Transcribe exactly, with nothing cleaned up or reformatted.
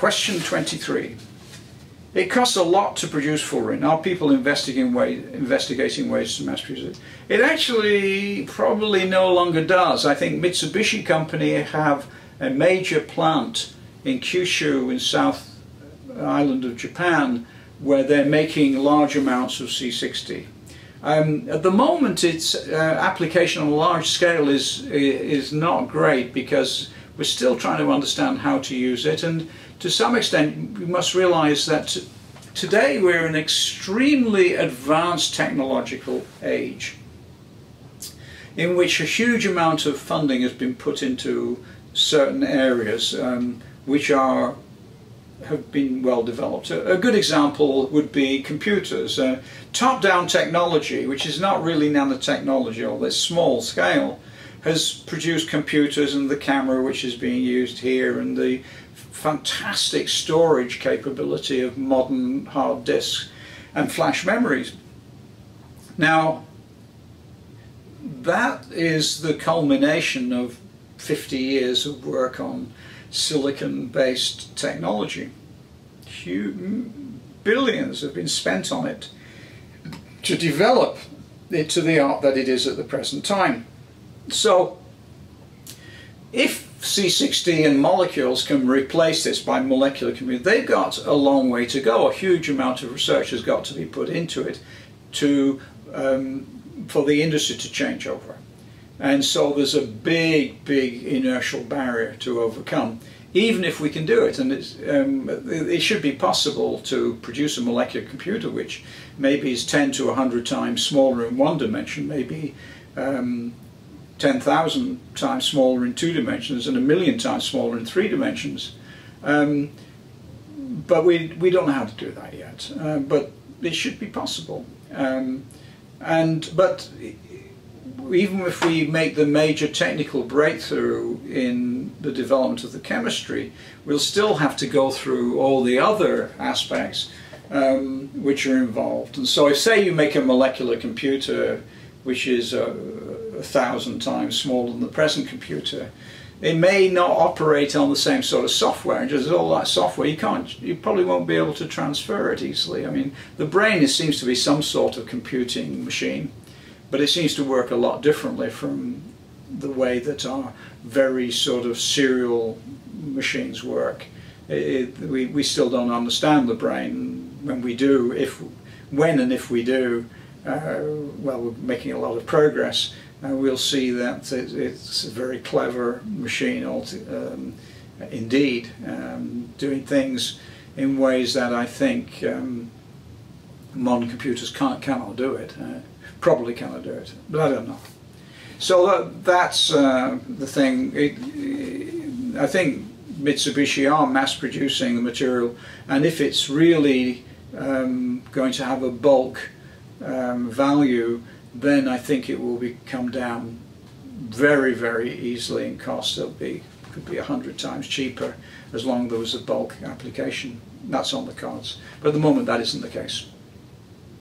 Question twenty-three. It costs a lot to produce fullerene. Are people investigating ways, investigating ways to mass produce it? It actually probably no longer does. I think Mitsubishi Company have a major plant in Kyushu in South Island of Japan where they're making large amounts of C sixty. Um, at the moment its uh, application on a large scale is, is not great because we're still trying to understand how to use it, and to some extent we must realize that today we're in an extremely advanced technological age in which a huge amount of funding has been put into certain areas um, which are have been well developed. A, a good example would be computers. Uh, top-down technology, which is not really nanotechnology, although it's small scale, has produced computers and the camera which is being used here and the fantastic storage capability of modern hard disks and flash memories. Now, that is the culmination of fifty years of work on silicon-based technology. Huge, billions have been spent on it to develop it to the art that it is at the present time. So if C sixty and molecules can replace this by molecular computing, they've got a long way to go. A huge amount of research has got to be put into it to, um, for the industry to change over. And so there's a big, big inertial barrier to overcome, even if we can do it. And it's, um, it should be possible to produce a molecular computer which maybe is ten to one hundred times smaller in one dimension, maybe um, ten thousand times smaller in two dimensions, and a million times smaller in three dimensions. Um, but we, we don't know how to do that yet. Uh, but it should be possible. Um, and but. Even if we make the major technical breakthrough in the development of the chemistry, we'll still have to go through all the other aspects um, which are involved. And so if, say, you make a molecular computer which is a, a thousand times smaller than the present computer, it may not operate on the same sort of software. And just all that software, you can't, you probably won't be able to transfer it easily. I mean, the brain is, seems to be some sort of computing machine. But it seems to work a lot differently from the way that our very sort of serial machines work. It, it, we, we still don't understand the brain. When we do, if, when and if we do, uh, well, we're making a lot of progress. Uh, we'll see that it, it's a very clever machine um, indeed, um, doing things in ways that I think um, modern computers can't, cannot do it. Uh, Probably cannot do it, but I don't know. So that, that's uh, the thing. It, it, I think Mitsubishi are mass producing the material, and if it's really um, going to have a bulk um, value, then I think it will be come down very, very easily in cost. It'll be could be a hundred times cheaper as long as there was a bulk application. That's on the cards, but at the moment that isn't the case.